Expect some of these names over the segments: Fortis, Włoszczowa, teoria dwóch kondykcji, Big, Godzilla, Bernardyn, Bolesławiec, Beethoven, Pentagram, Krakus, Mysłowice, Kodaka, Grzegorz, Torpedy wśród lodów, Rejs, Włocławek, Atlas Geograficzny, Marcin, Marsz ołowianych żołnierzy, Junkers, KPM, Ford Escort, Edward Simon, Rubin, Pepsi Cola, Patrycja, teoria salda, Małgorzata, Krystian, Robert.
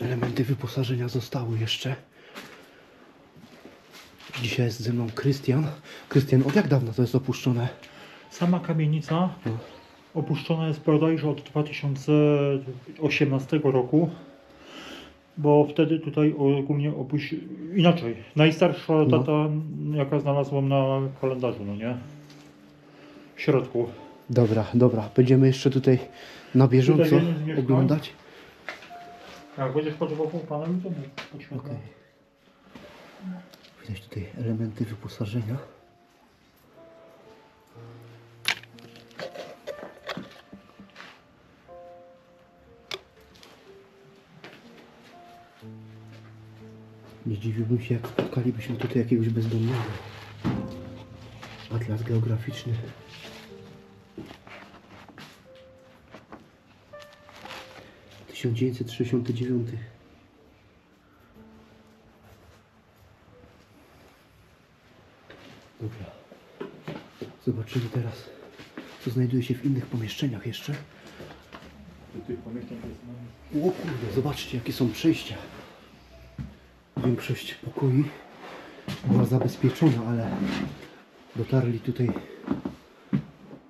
Elementy wyposażenia zostały jeszcze. Dzisiaj jest ze mną Krystian. Krystian, od jak dawna to jest opuszczone? Sama kamienica opuszczona jest bodajże od 2018 roku. Bo wtedy tutaj ogólnie inaczej, najstarsza data, jaka znalazłam na kalendarzu, no nie? W środku. Dobra, będziemy jeszcze tutaj na bieżąco oglądać. Jak będziesz potrzebował pana, to poświęcę. Okay. Widać tutaj elementy wyposażenia. Nie dziwiłbym się, jak spotkalibyśmy tutaj jakiegoś bezdomnego. Atlas geograficzny. W 1969. Dobra. Zobaczymy teraz, co znajduje się w innych pomieszczeniach jeszcze. O kurde, zobaczcie, jakie są przejścia. Większość pokoi była zabezpieczona, ale dotarli tutaj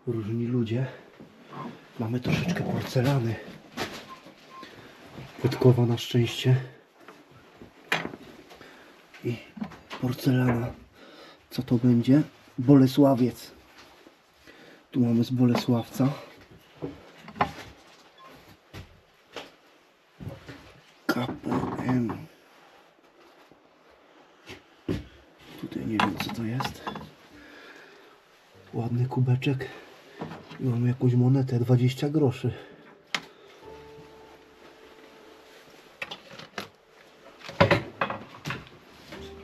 różni ludzie. Mamy troszeczkę porcelany. Podkowa na szczęście. I porcelana. Co to będzie? Bolesławiec. Tu mamy z Bolesławca. KPM. Nie wiem, co to jest. Ładny kubeczek. I mamy jakąś monetę, 20 groszy.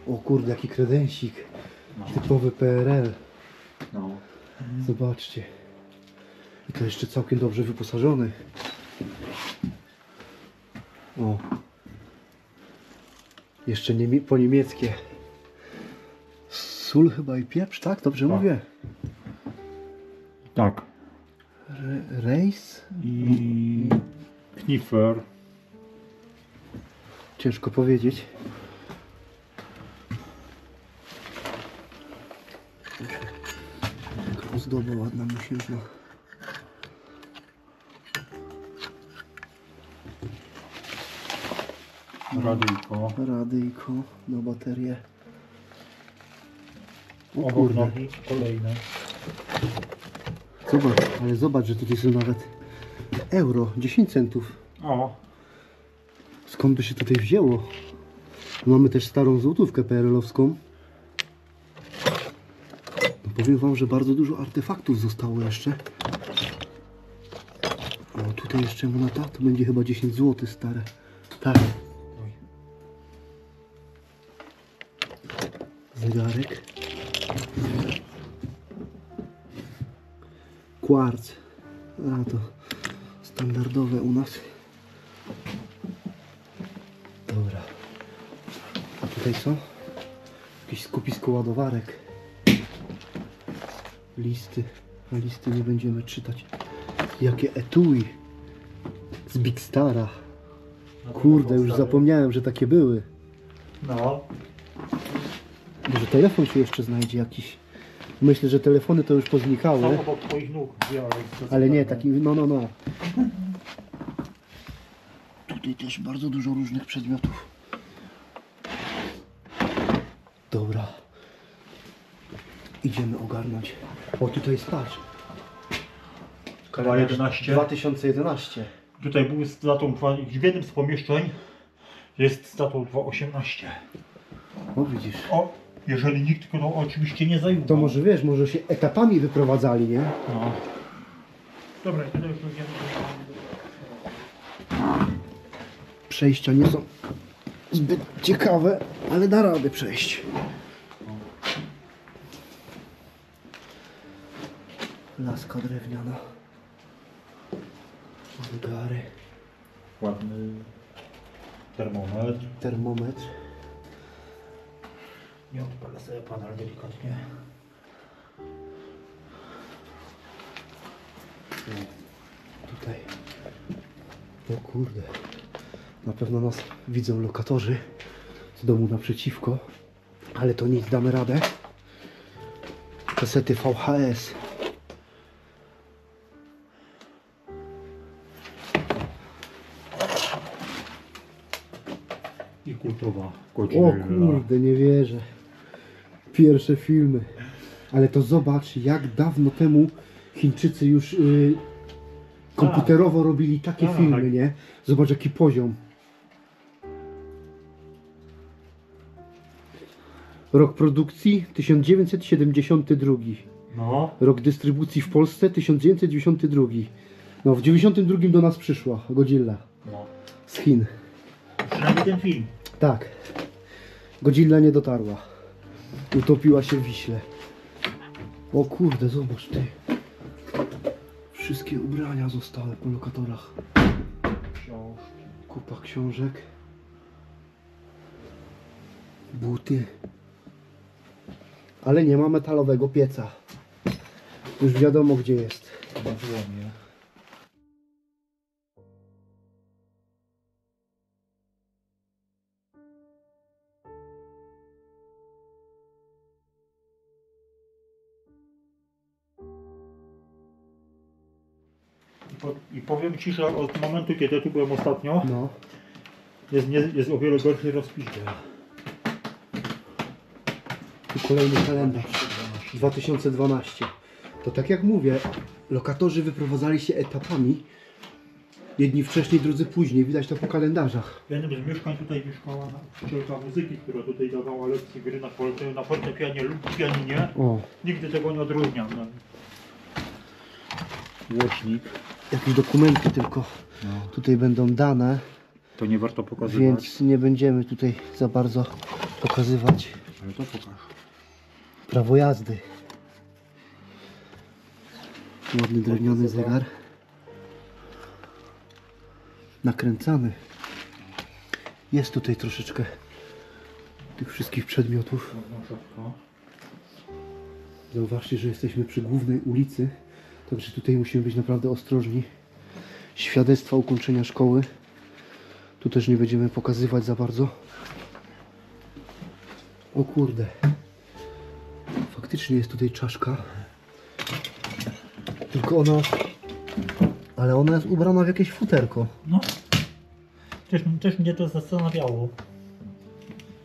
O kurde, jaki kredensik. No. Typowy PRL. No. Zobaczcie. I to jeszcze całkiem dobrze wyposażony. O. Jeszcze po niemieckie. Sól chyba i pieprz, tak? Dobrze tak. Mówię? Tak. Rejs? I... Kniffer. Ciężko powiedzieć. Taka ozdoba ładna, myślę. Radyjko na baterię. O kurde, kolejne. Zobacz, ale zobacz, że tutaj są nawet euro, 10 centów. O. Skąd to się tutaj wzięło? Mamy też starą złotówkę PRL-owską. No powiem wam, że bardzo dużo artefaktów zostało jeszcze. O, tutaj jeszcze moneta, to będzie chyba 10 zł stare. Tak. Zegarek. Kwarc, a to standardowe u nas. Dobra, a tutaj co? Jakieś skupisko ładowarek. Listy, a listy nie będziemy czytać. Jakie etui z Big Stara. Kurde, już zapomniałem, że takie były. No. Może telefon się jeszcze znajdzie jakiś. Myślę, że telefony to już poznikały. Ale nie, taki, no. Tutaj też bardzo dużo różnych przedmiotów. Dobra. Idziemy ogarnąć. O, tutaj jest patrz. 2011. Tutaj był statą, w jednym z pomieszczeń jest statą 2018. O, widzisz. O. Jeżeli nikt go no, oczywiście nie zajmuje. To może wiesz, może się etapami wyprowadzali, nie? No. Dobra, tutaj już będziemy. Przejścia nie są zbyt ciekawe, ale da radę przejść. Laska drewniana. Wygary. Ładny termometr. Nie odpalę sobie panel delikatnie. Tutaj. O kurde. Na pewno nas widzą lokatorzy z domu naprzeciwko, ale to nic, damy radę. Kasety VHS. I kultowa godzina. O kurde, nie wierzę. Pierwsze filmy. Ale to zobacz, jak dawno temu Chińczycy już komputerowo robili takie filmy, nie? Zobacz, jaki poziom. Rok produkcji 1972. No. Rok dystrybucji w Polsce 1992. No, w 92 do nas przyszła Godzilla. No. Z Chin. Przynajmniej ten film. Tak. Godzilla nie dotarła. Utopiła się w Wiśle. O kurde, zobacz ty. Wszystkie ubrania zostały po lokatorach. Kupa książek. Buty. Ale nie ma metalowego pieca. Już wiadomo, gdzie jest. I powiem ci, że od momentu, kiedy tu byłem ostatnio, no, jest o wiele gorzej rozpiszczony. Tu kolejny kalendarz 2012. To tak jak mówię, lokatorzy wyprowadzali się etapami. Jedni wcześniej, drudzy później. Widać to po kalendarzach. Ja jednym z mieszkań tutaj mieszkała nauczycielka muzyki, która tutaj dawała lekcje gry na fortepianie lub pianinie. O. Nigdy tego nie odróżniam. Łącznik. Jakieś dokumenty tylko tutaj będą dane. To nie warto pokazywać. Więc nie będziemy tutaj za bardzo pokazywać. Ale to pokaż. Prawo jazdy. Ładny drewniany zegar. Nakręcany. Jest tutaj troszeczkę tych wszystkich przedmiotów. Zauważcie, że jesteśmy przy głównej ulicy. Także tutaj musimy być naprawdę ostrożni. Świadectwa ukończenia szkoły. Tu też nie będziemy pokazywać za bardzo. O kurde. Faktycznie jest tutaj czaszka. Tylko ona... Ale ona jest ubrana w jakieś futerko. No. Też mnie to zastanawiało.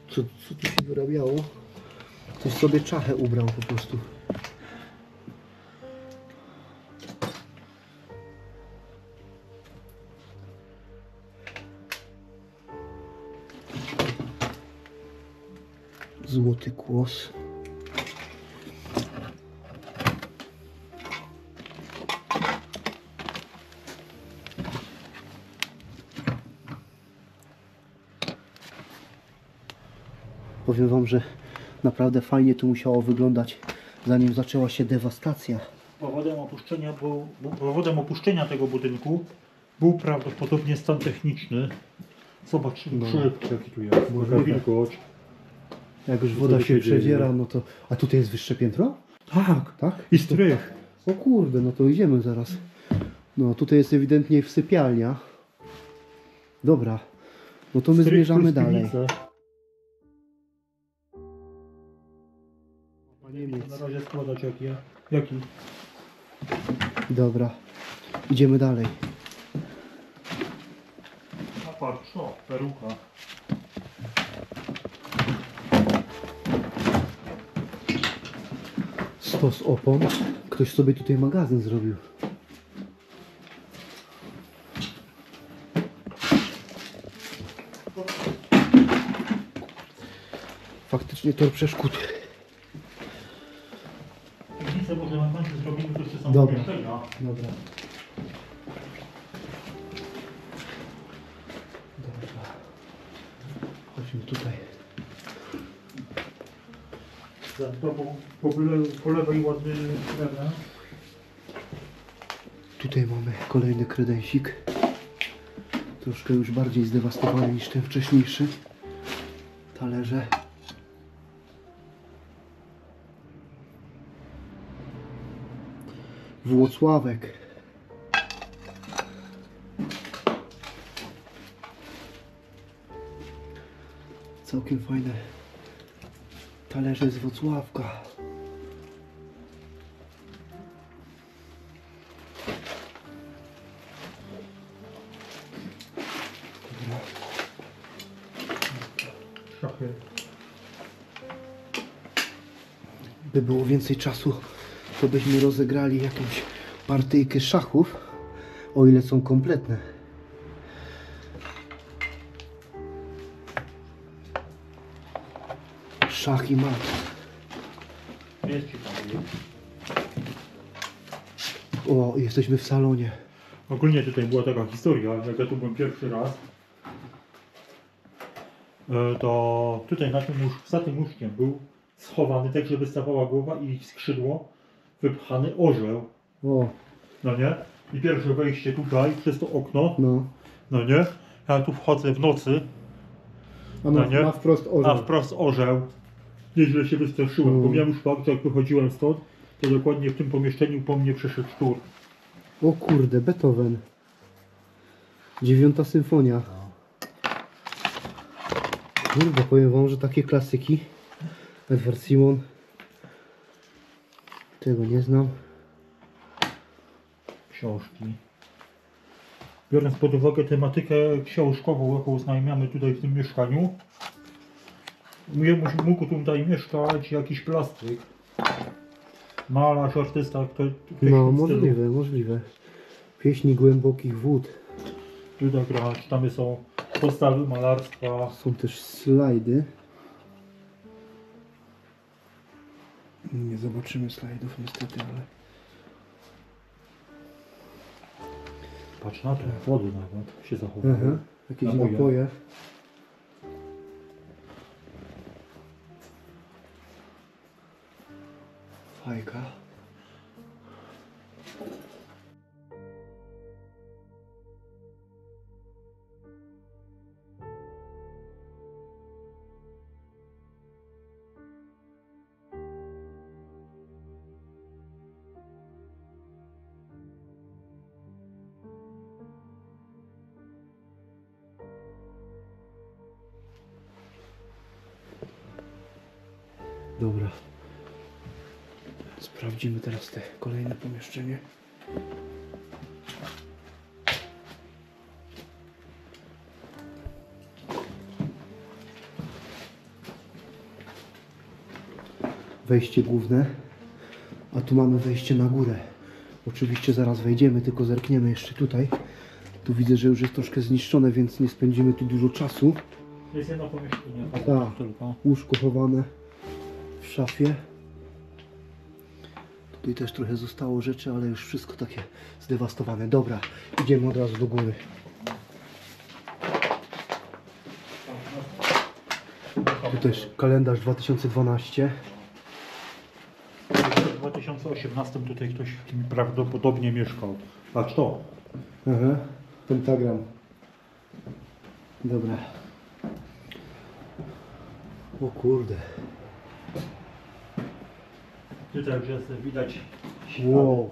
Co tu się wyrabiało? Ktoś sobie czachę ubrał po prostu. Złoty kłos. Powiem wam, że naprawdę fajnie tu musiało wyglądać, zanim zaczęła się dewastacja. Powodem opuszczenia tego budynku był prawdopodobnie stan techniczny. Zobaczymy, jaki tu jest. Jak już woda się przedziera, no to... A tutaj jest wyższe piętro? Tak, tak. I strych. O kurde, no to idziemy zaraz. No tutaj jest ewidentnie sypialnia. Dobra, no to my zmierzamy dalej. Na razie składać jaki. Dobra, idziemy dalej. A patrz, peruka. Stos opon. Ktoś sobie tutaj magazyn zrobił. Faktycznie tor przeszkód. Dobra, dobra. Chodźmy tutaj. Po lewej ładny drewna. Tutaj mamy kolejny kredensik. Troszkę już bardziej zdewastowany niż ten wcześniejszy. Talerze. Włocławek. całkiem fajne talerze z Włocławka. Szachy. By było więcej czasu, to byśmy rozegrali jakąś partyjkę szachów, o ile są kompletne. Szach i mat. O, jesteśmy w salonie. Ogólnie tutaj była taka historia, jak ja tu byłem pierwszy raz, to tutaj na tym za tym łóżkiem był schowany, tak żeby stawała głowa i skrzydło, wypchany orzeł. O. No nie? I pierwsze wejście tutaj, przez to okno. No. No nie? Ja tu wchodzę w nocy. A no nie? Wprost orzeł. A wprost orzeł. Nieźle się wystraszyłem, bo miałem już fakt, jak wychodziłem stąd, to dokładnie w tym pomieszczeniu po mnie przeszedł szczur. O kurde, Beethoven. 9. symfonia. Kurde, powiem wam, że takie klasyki. Edward Simon. Tego nie znam. Książki. Biorąc pod uwagę tematykę książkową, jaką znajmiamy tutaj w tym mieszkaniu, mógł tutaj mieszkać jakiś plastyk, malarz, artysta, ktoś no, możliwe, stylu. Możliwe. Pieśni głębokich wód. Tutaj grać, tam są postawy malarstwa. Są też slajdy. Nie zobaczymy slajdów niestety, ale... Patrz na to, wody nawet się zachowują. Jakieś napoje. Fajka. Dobra, sprawdzimy teraz te kolejne pomieszczenie. Wejście główne, a tu mamy wejście na górę. Oczywiście zaraz wejdziemy, tylko zerkniemy jeszcze tutaj. Tu widzę, że już jest troszkę zniszczone, więc nie spędzimy tu dużo czasu. Jest jedno pomieszczenie. Tak, łóżko chowane. W szafie. Tutaj też trochę zostało rzeczy, ale już wszystko takie zdewastowane. Dobra, idziemy od razu do góry. Tu też kalendarz 2012. W 2018 tutaj ktoś prawdopodobnie mieszkał. Patrz to. Aha, Pentagram. Dobra. O kurde. Tutaj już jest widać ślady. Wow.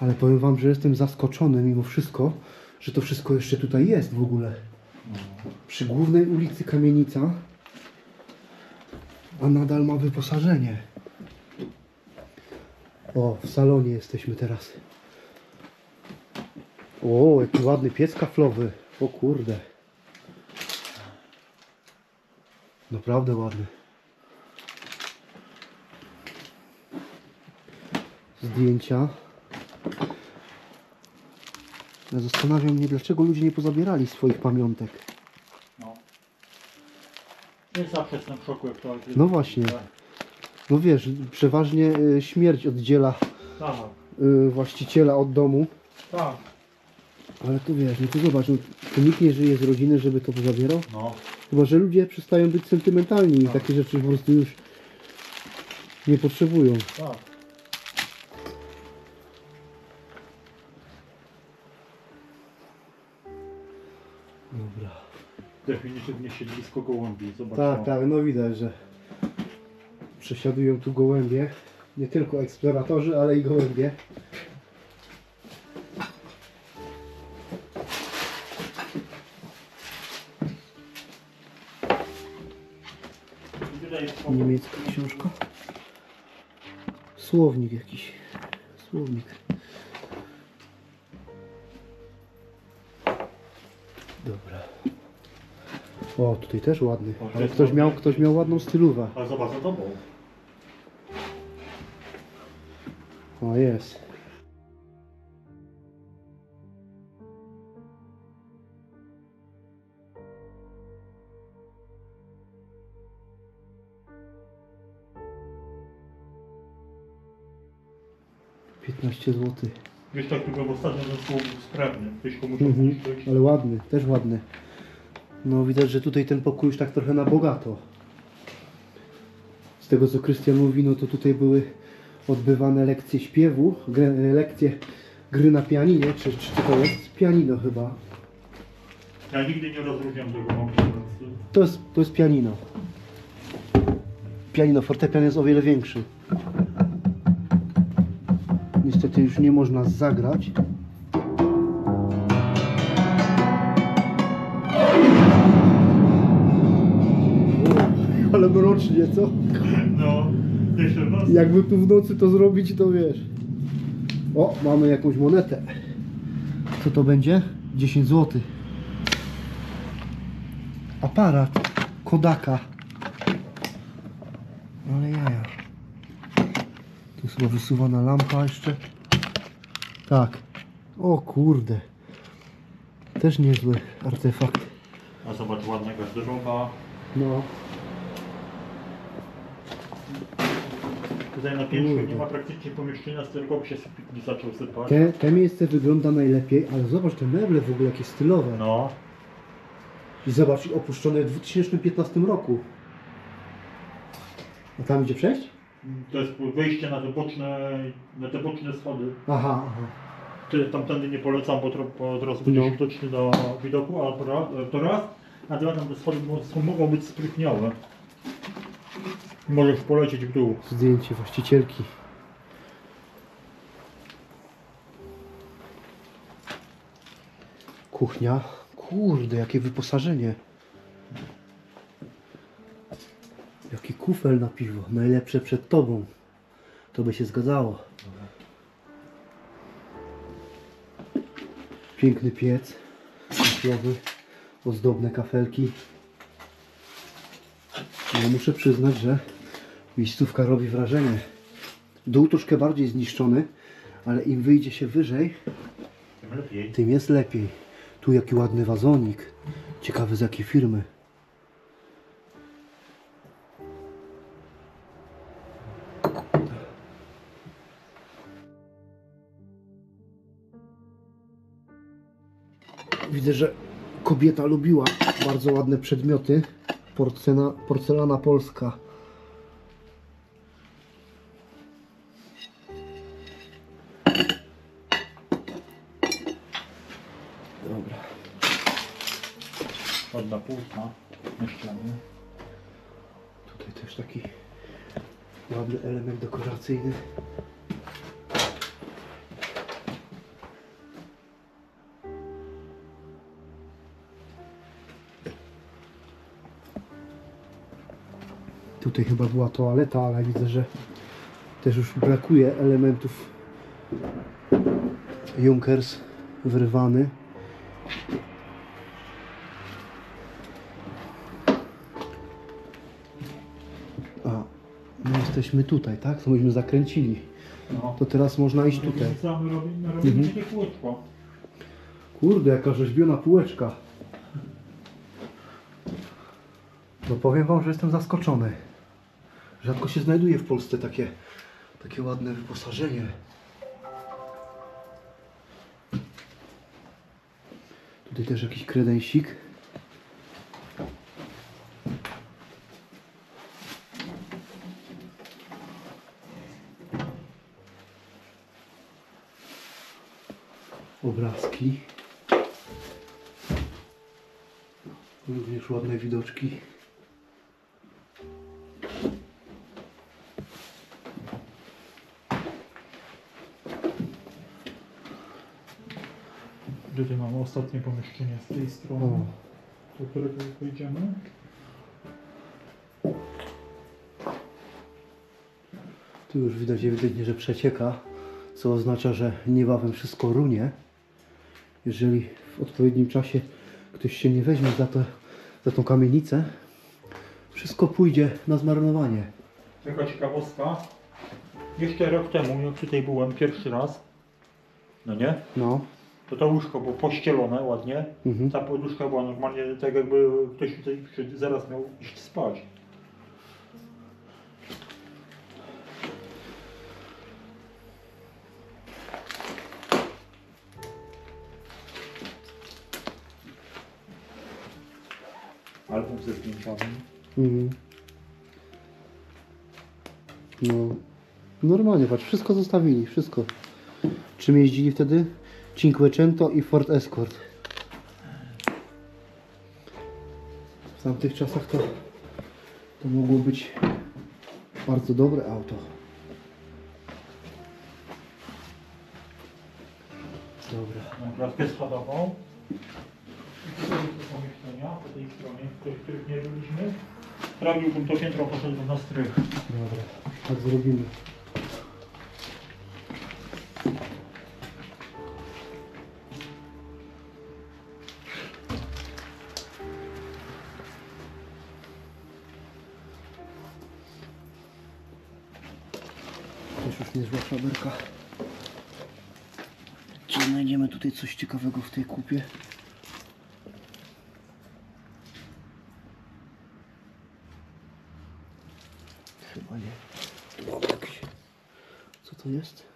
Ale powiem wam, że jestem zaskoczony mimo wszystko, że to wszystko jeszcze tutaj jest w ogóle. Przy głównej ulicy kamienica, a nadal ma wyposażenie. O, w salonie jesteśmy teraz. O, jaki ładny piec kaflowy. O kurde. Naprawdę ładny. Zdjęcia. Zastanawiam mnie, dlaczego ludzie nie pozabierali swoich pamiątek. No. Nie zawsze jestem w szoku, jak to jest. No właśnie. No wiesz, przeważnie śmierć oddziela właściciela od domu. Tak. Ale tu wiesz, no tu zobacz, no, tu nikt nie żyje z rodziny, żeby to pozabierał. No. Chyba że ludzie przestają być sentymentalni i takie rzeczy po prostu już nie potrzebują. Tak. Dobra. Definitywnie siedlisko gołębi. Zobacz. Tak, tak, no widać, że przesiadują tu gołębie. Nie tylko eksploratorzy, ale i gołębie. Niemiecka książka. Słownik jakiś. Słownik. Dobra. O, tutaj też ładny. Ale ktoś miał ładną stylówę. Ale zobacz za tobą. O, jest. zł. Wiesz, tak tylko w ostatnim zespół sprawny. Ale ładny, też ładny. No widać, że tutaj ten pokój już tak trochę na bogato. Z tego co Krystian mówi, no to tutaj były odbywane lekcje śpiewu, lekcje gry na pianinie, czy to jest pianino chyba. Ja nigdy nie rozróżniam tego. To jest pianino. Pianino, fortepian jest o wiele większy. Niestety już nie można zagrać. O, ale mrocznie, co? No, jeszcze raz. Jakby tu w nocy to zrobić, to wiesz. O, mamy jakąś monetę. Co to będzie? 10 zł. Aparat Kodaka. Ale jaja. Chyba wysuwana lampa jeszcze. Tak. O kurde. Też niezły artefakt. A zobacz, ładna garderoba. No. Tutaj na piętrze nie ma praktycznie pomieszczenia, z którego się zaczął sypać. Te miejsce wygląda najlepiej, ale zobacz te meble w ogóle jakie stylowe. No. I zobacz, opuszczone w 2015 roku. A tam gdzie przejść? To jest wejście na te boczne schody. Aha, aha. Tamtędy nie polecam, bo od razu będzie widoczny do widoku, ale to raz, a dwa tam te schody mogą być sprytniałe. Możesz polecieć w dół. Zdjęcie właścicielki. Kuchnia. Kurde, jakie wyposażenie. Jaki kufel na piwo, najlepsze przed tobą. To by się zgadzało. Piękny piec, kuflowy, ozdobne kafelki. Ja muszę przyznać, że miejscówka robi wrażenie. Dół troszkę bardziej zniszczony, ale im wyjdzie się wyżej, tym jest lepiej. Tu jaki ładny wazonik. Ciekawy z jakiej firmy. Widzę, że kobieta lubiła bardzo ładne przedmioty. Porcelana polska. Dobra. Ładna płótna na ścianie. Tutaj też taki ładny element dekoracyjny. Tutaj chyba była toaleta, ale widzę, że też już brakuje elementów. Junkers wyrwany. A, my jesteśmy tutaj, tak? To myśmy zakręcili. No. To teraz można iść tutaj. Kurde, jaka rzeźbiona półeczka. No powiem wam, że jestem zaskoczony. Rzadko się znajduje w Polsce takie ładne wyposażenie. Tutaj też jakiś kredensik. Obrazki. Również ładne widoczki. Tutaj mamy ostatnie pomieszczenie z tej strony, do którego wyjdziemy. Tu już widać ewidentnie, że przecieka, co oznacza, że niebawem wszystko runie. Jeżeli w odpowiednim czasie ktoś się nie weźmie za tą kamienicę, wszystko pójdzie na zmarnowanie. Taka ciekawostka. Jeszcze rok temu, jak tutaj byłem pierwszy raz, no nie? No. To to łóżko było pościelone ładnie. Mhm. Ta poduszka była normalnie tak, jakby ktoś tutaj zaraz miał iść spać. Album ze zdjęciami. Mhm. No. Normalnie, patrz, wszystko zostawili, wszystko. Czym jeździli wtedy? Cinquecento i Ford Escort. W tamtych czasach to mogło być bardzo dobre auto. Dobra. Mam klatkę schodową. Pomieszczenia po tej stronie, których nie byliśmy. Sprawiłbym to piętro, poszedłbym na strych. Dobra, tak zrobimy. Też już niezła szaberka. Czy znajdziemy tutaj coś ciekawego w tej kupie? Chyba nie. Co to jest?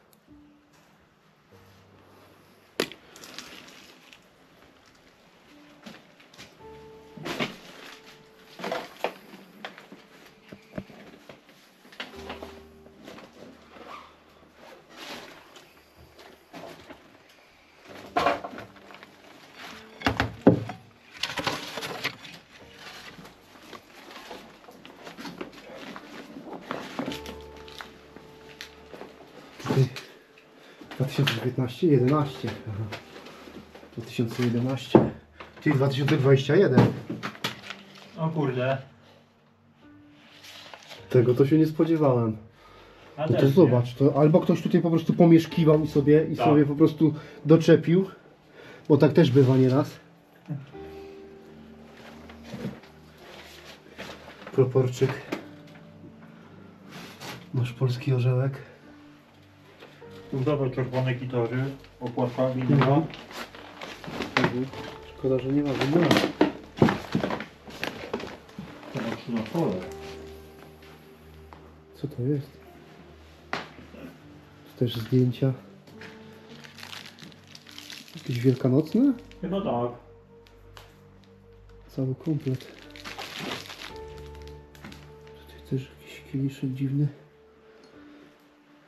Aha. 2011, czyli 2021. O kurde. Tego to się nie spodziewałem. No to zobacz, to albo ktoś tutaj po prostu pomieszkiwał i sobie po prostu doczepił, bo tak też bywa nieraz. Proporczyk. Masz polski orzełek. Udawał czerwone gitary, opłata winyla. Szkoda, że nie ma winyla. To znaczy na pole. Co to jest? To też zdjęcia. Jakieś wielkanocne? Chyba tak. Cały komplet. Tutaj też jakiś kieliszek dziwny.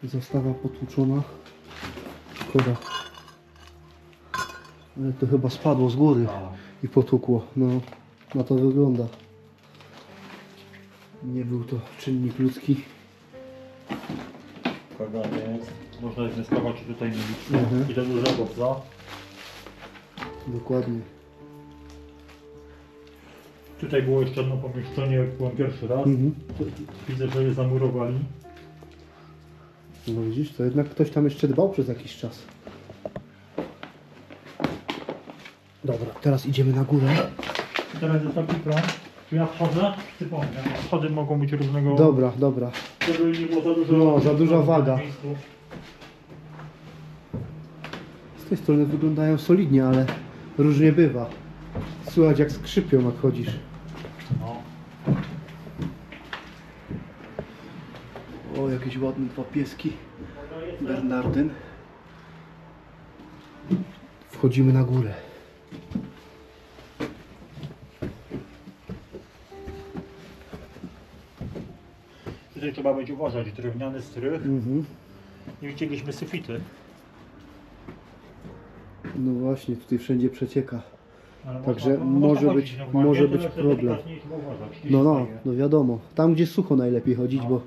Zastawa potłuczona. Szkoda. Ale to chyba spadło z góry i potłukło. No, na to wygląda. Nie był to czynnik ludzki. Kagawiec. Można wnioskować, czy tutaj nie liczy. Mhm. I do dużego psa. Dokładnie. Tutaj było jeszcze jedno pomieszczenie, jak byłem pierwszy raz. Mhm. Widzę, że je zamurowali. No widzisz, to jednak ktoś tam jeszcze dbał przez jakiś czas. Dobra, teraz idziemy na górę. Teraz jest taki plan. Ja wchodzę, ty pomnę. Schody mogą być różnego... Dobra, dobra. Żeby nie było za dużo... No, za duża waga. Z tej strony wyglądają solidnie, ale różnie bywa. Słychać jak skrzypią, jak chodzisz. O, jakieś ładne dwa pieski. Bernardyn. Wchodzimy na górę. Tutaj trzeba będzie uważać. Drewniany strych. Mhm. Nie widzieliśmy sufity. No właśnie, tutaj wszędzie przecieka. Ale także może być problem. No wiadomo. Tam gdzie sucho najlepiej chodzić, bo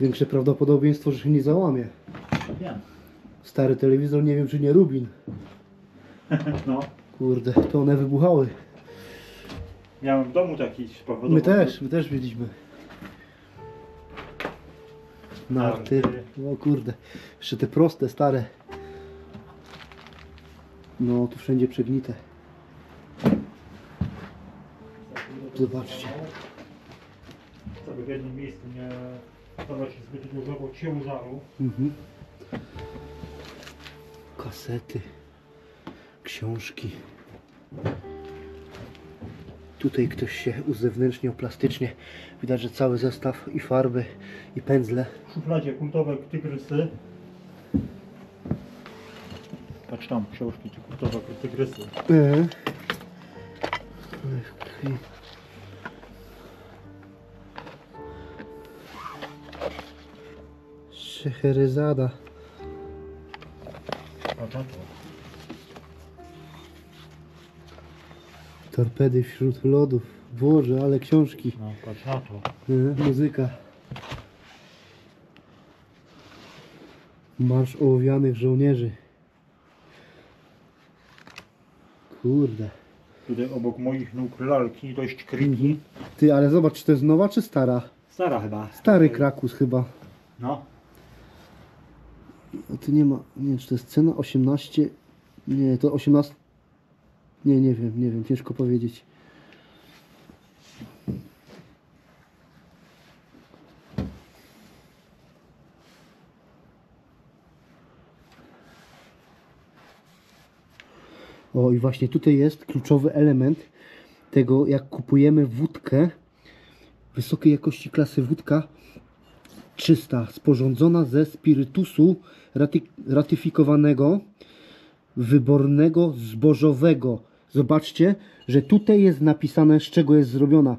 większe prawdopodobieństwo, że się nie załamie. Wiem. Stary telewizor, nie wiem czy nie Rubin. No. Kurde, to one wybuchały. Miałem w domu taki. My też mieliśmy. na artylerię. O kurde, jeszcze te proste, stare. No tu wszędzie przegnite. Zobaczcie. Żeby w jednym miejscu nie zadawać zbyt dużo, bo ciężaru. Kasety, książki. Tutaj ktoś się uzewnętrznił plastycznie. Widać, że cały zestaw i farby, i pędzle. W szufladzie kultowe tygrysy. Patrz tam, książki kultowe tygrysy. Szecherezada. Torpedy wśród lodów. Boże, ale książki. No, patrz na to. Muzyka. Marsz ołowianych żołnierzy. Kurde. Tutaj obok moich nóg lalki, dość kryki. Ty, ale zobacz, czy to jest nowa, czy stara? Stara chyba. Stary Krakus chyba. No. A tu nie ma, nie wiem, czy to jest cena 18, nie, to 18, nie, nie wiem, ciężko powiedzieć. O, i właśnie tutaj jest kluczowy element tego, jak kupujemy wódkę, wysokiej jakości klasy wódka, czysta, sporządzona ze spirytusu ratyfikowanego, wybornego, zbożowego. Zobaczcie, że tutaj jest napisane, z czego jest zrobiona.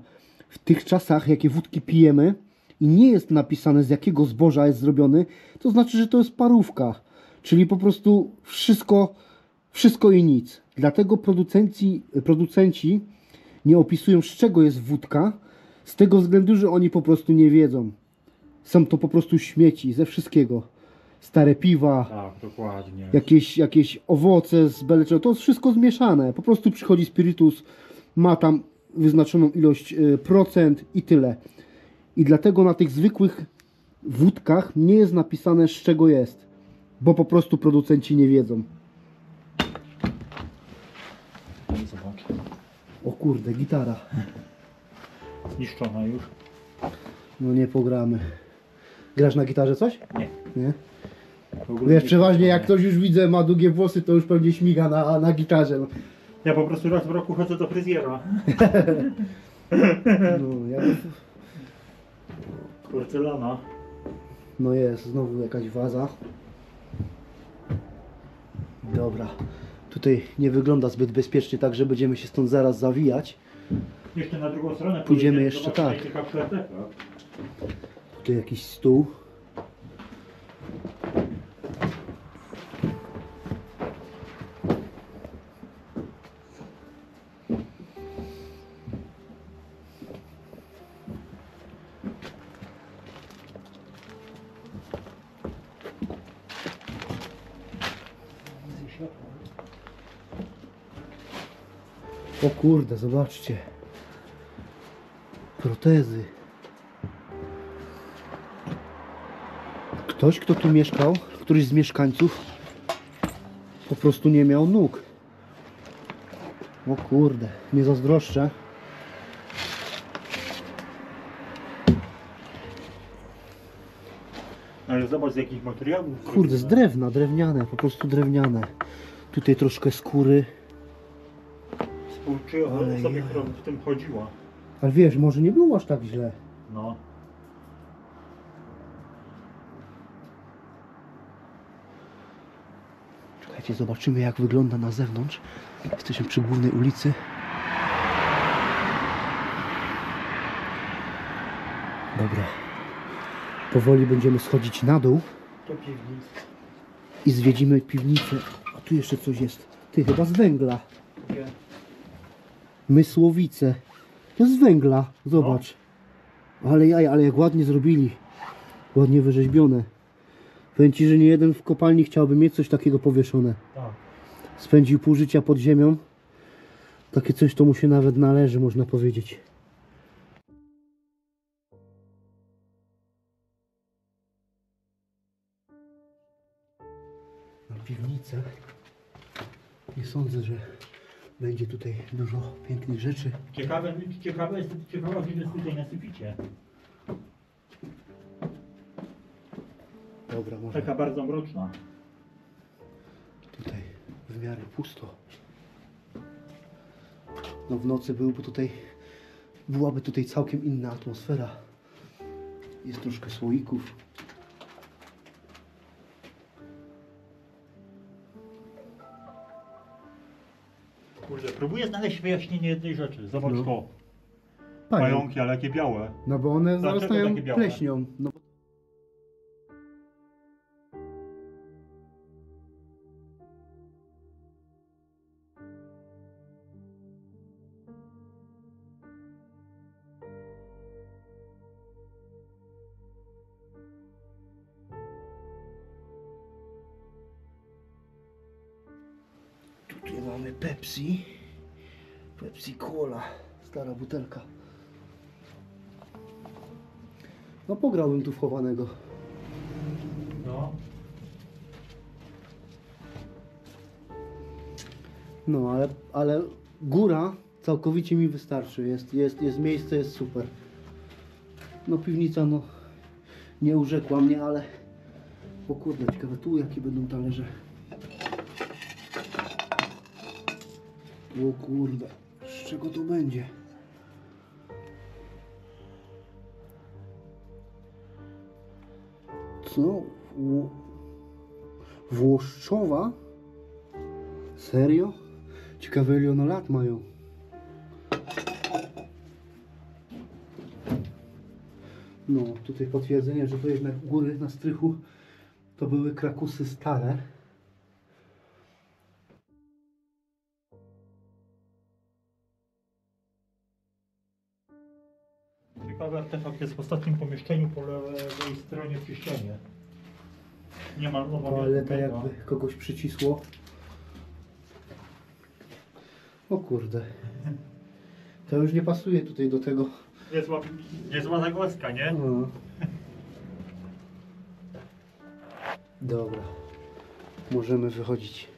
W tych czasach, jakie wódki pijemy i nie jest napisane, z jakiego zboża jest zrobiony, to znaczy, że to jest parówka. Czyli po prostu wszystko i nic. Dlatego producenci nie opisują, z czego jest wódka, z tego względu, że oni po prostu nie wiedzą. Są to po prostu śmieci ze wszystkiego. Stare piwa, tak, dokładnie. Jakieś owoce z beleczą, to jest wszystko zmieszane. Po prostu przychodzi spirytus, ma tam wyznaczoną ilość procent i tyle. I dlatego na tych zwykłych wódkach nie jest napisane, z czego jest. Bo po prostu producenci nie wiedzą. Zobacz. O kurde, gitara. Zniszczona już. No nie pogramy. Grasz na gitarze coś? Nie. Nie? Wiesz, przeważnie jak ktoś już widzę ma długie włosy, to już pewnie śmiga na gitarze. No. Ja po prostu raz w roku chodzę do fryzjera. No, ja... Porcelana. No jest, znowu jakaś waza. Dobra. Tutaj nie wygląda zbyt bezpiecznie, także będziemy się stąd zaraz zawijać. Jeszcze na drugą stronę pójdziemy jeszcze, tak. Tutaj jakiś stół. O kurde, zobaczcie. Protezy. Ktoś, kto tu mieszkał, któryś z mieszkańców po prostu nie miał nóg. O kurde, nie zazdroszczę. Ale zobacz, z jakich materiałów. Kurde, z drewna, drewniane, po prostu drewniane. Tutaj troszkę skóry. Współczuję sobie, która w tym chodziła. Ale wiesz, może nie było aż tak źle. No. Czekajcie, zobaczymy jak wygląda na zewnątrz. Jesteśmy przy głównej ulicy. Dobra. Powoli będziemy schodzić na dół. Do piwnicy. I zwiedzimy piwnicę. A tu jeszcze coś jest. Ty, chyba z węgla. Nie. Mysłowice. To jest z węgla, zobacz. No. Ale jaja, ale jak ładnie zrobili. Ładnie wyrzeźbione. Powiem ci, że nie jeden w kopalni chciałby mieć coś takiego powieszone. Tak. Spędził pół życia pod ziemią. Takie coś to mu się nawet należy, można powiedzieć. piwnica i sądzę, że będzie tutaj dużo pięknych rzeczy. Ciekawe jest tutaj na suficie. Dobra, może... Taka bardzo mroczna. Tutaj w miarę pusto. No w nocy byłaby tutaj całkiem inna atmosfera. Jest troszkę słoików. Kurde, próbuję znaleźć wyjaśnienie jednej rzeczy. Zobacz no. To. Pająki, ale jakie białe. No bo one zarastają pleśnią. No. Tutaj mamy Pepsi Cola, stara butelka. No pograłbym tu w chowanego. No. No, ale góra całkowicie mi wystarczy. Jest miejsce, jest super. No piwnica, no nie urzekła mnie, ale... O kurde, ciekawe tu jakie będą talerze. O kurde, z czego to będzie? Co? Włoszczowa? Serio? Ciekawe ile ona lat mają. No, tutaj potwierdzenie, że to jednak góry na strychu to były krakusy stare. Artefakt jest w ostatnim pomieszczeniu po lewej stronie przy ścianie. Niemal nowa. Toaleta jakby kogoś przycisło. O kurde. To już nie pasuje tutaj do tego. Niezła zagłaska, nie? No. Dobra. Możemy wychodzić.